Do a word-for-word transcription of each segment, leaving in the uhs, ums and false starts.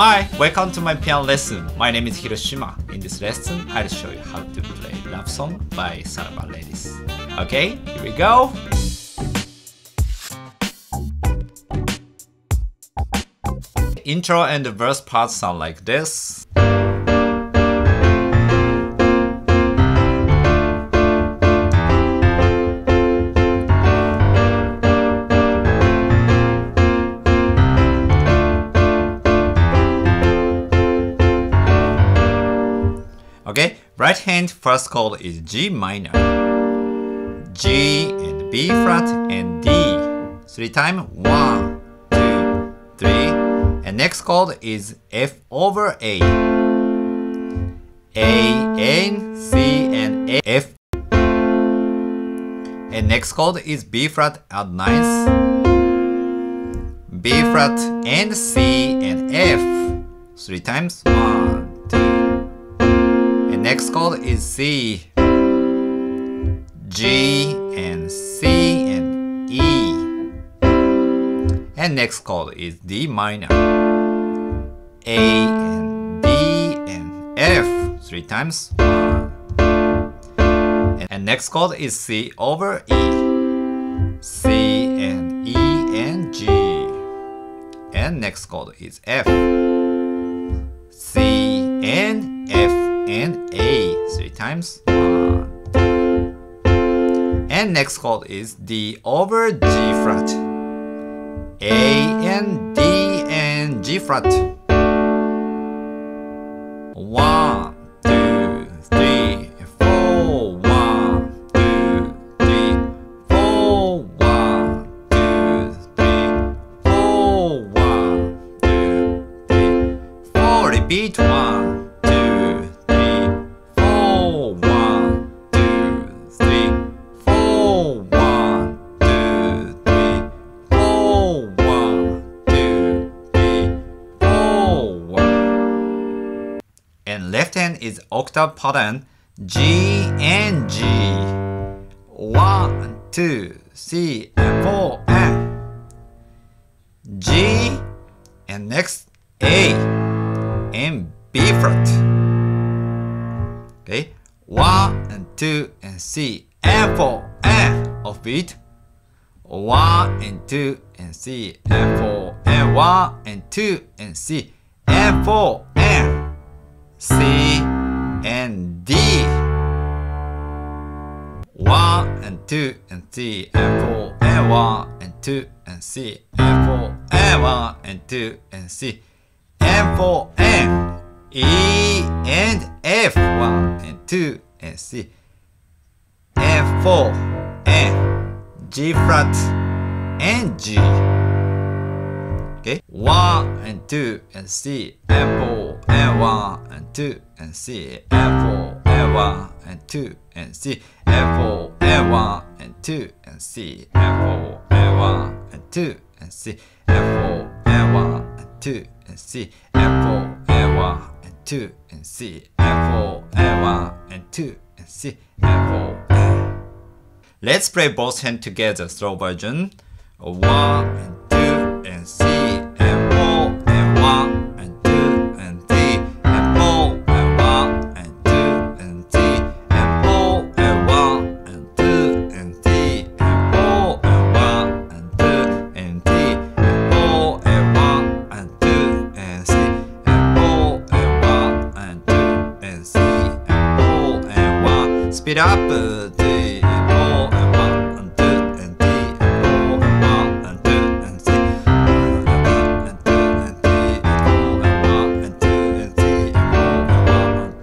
Hi, welcome to my piano lesson. My name is Hiroshima. In this lesson, I'll show you how to play Love Song by Sara Bareilles. Okay, here we go! Intro and the verse parts sound like this. Okay, right hand first chord is G minor, G and B flat and D, three times, one, two, three, and next chord is F over A, A, A, C and A, F, and next chord is B flat and ninth, B flat and C and F, three times, one, next chord is C, G and C and E, and next chord is D minor, A and D and F, three times, one, and next chord is C over E, C and E and G, and next chord is F, C and F and A, three times, one, and next chord is D over G flat, A and D and G flat, one, two, three, four, one, two, three, four, one, two, three, four, one, two, three, four, repeat, one, and left hand is octave pattern G and G, one, two, three, and four, and G, and next A and B flat. Okay, one and two and three and four and offbeat, one and two and three and four and one and two and three and four and C and D, one and two and three and four and one and two and three and four and one and two and three and four and E and F, one and two and three and four and G flat and G. Okay, one and two and three and four and one and two and three and four and one and two and three and four and one and two and three and four and one and two and three and four and one and two and three and four and one and two and three and four and one and two and three and four and. Let's play both hands together, slow version. One and two and three. Speed up, three and four and one and two and three and four and one and two and three and two and three and four and one and two and three and four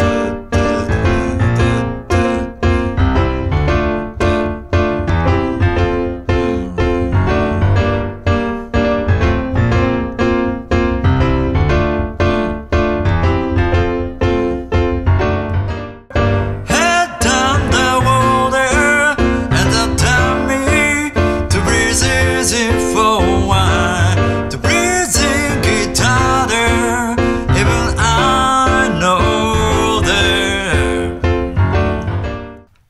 and one and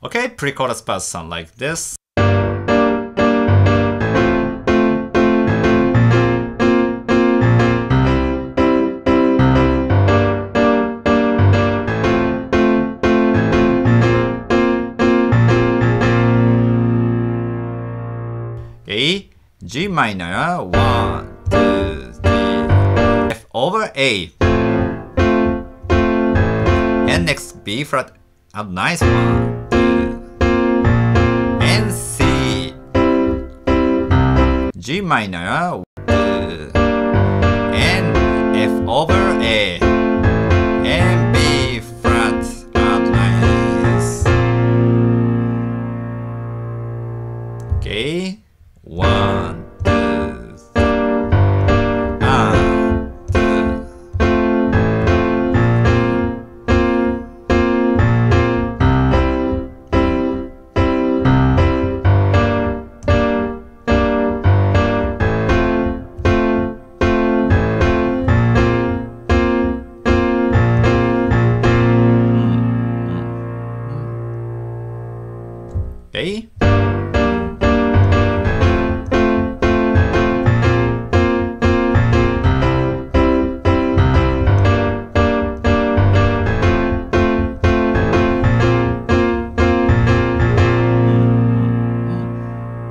Okay, pre-chorus part sound like this. G マイナー ワン、ツー、スリー F over A and next B flat a nice one and C G マイナー ワン、ツー and F over A and B flat a nice okay one okay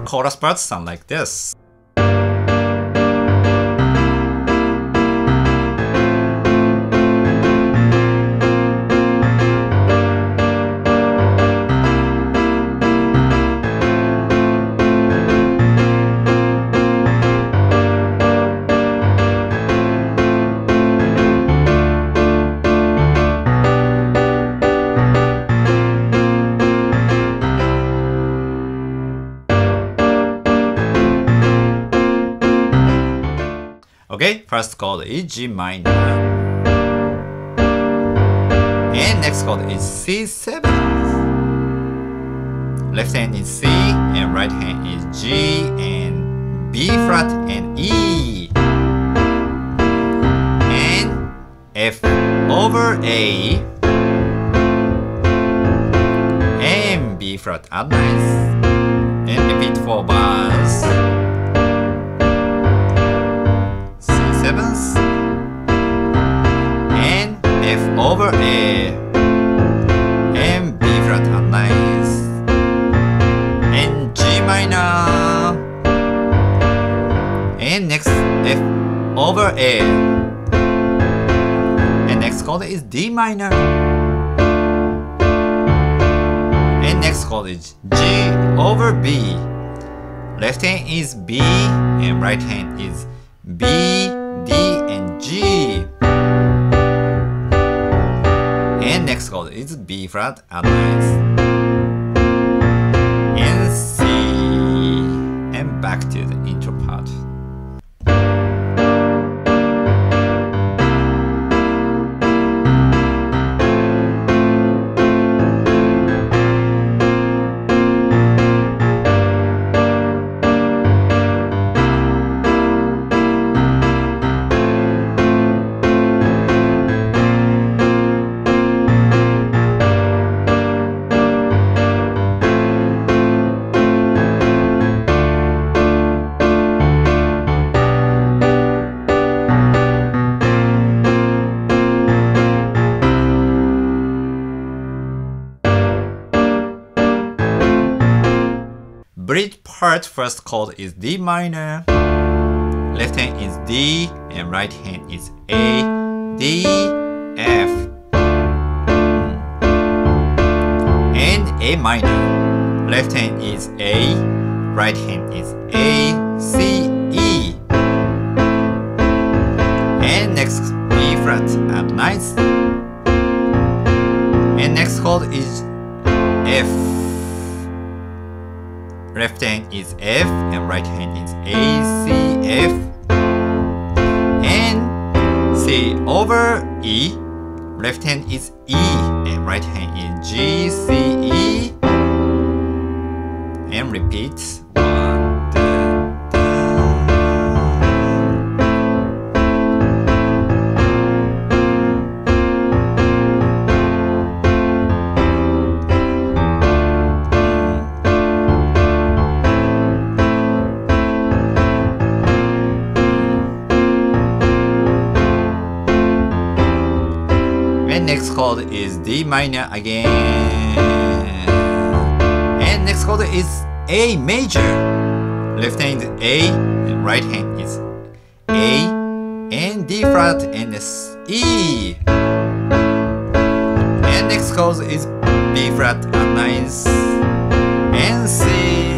chorus parts sound like this. Okay, first chord is G minor, and next chord is C seven. Left hand is C, and right hand is G, and B flat, and E, and F over A, and B flat at ninth, and repeat four bars. Seventh and F over A and B flat at ninth and G minor and next F over A and next chord is D minor and next chord is G over B. Left hand is B and right hand is B, D and G and next chord is B flat at ninth and C and back to the intro part. Bridge part first chord is D minor. Left hand is D and right hand is A, D, F, and A minor. Left hand is A, right hand is A, C, E, and next B flat at ninth. And next chord is F. Left hand is F and right hand is A, C, F and C over E. Left hand is E and right hand is G, C, E and repeat one, two, next chord is D minor again and next chord is A major. Left hand is A, right hand is A and D flat and E. And next chord is B flat and ninth and C.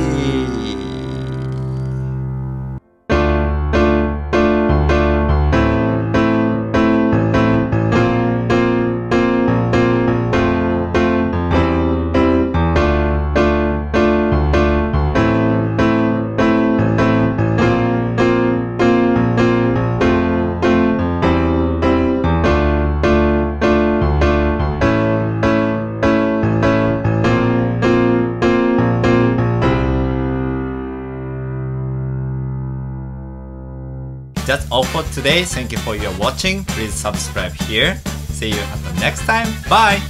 That's all for today. Thank you for your watching. Please subscribe here. See you at the next time. Bye!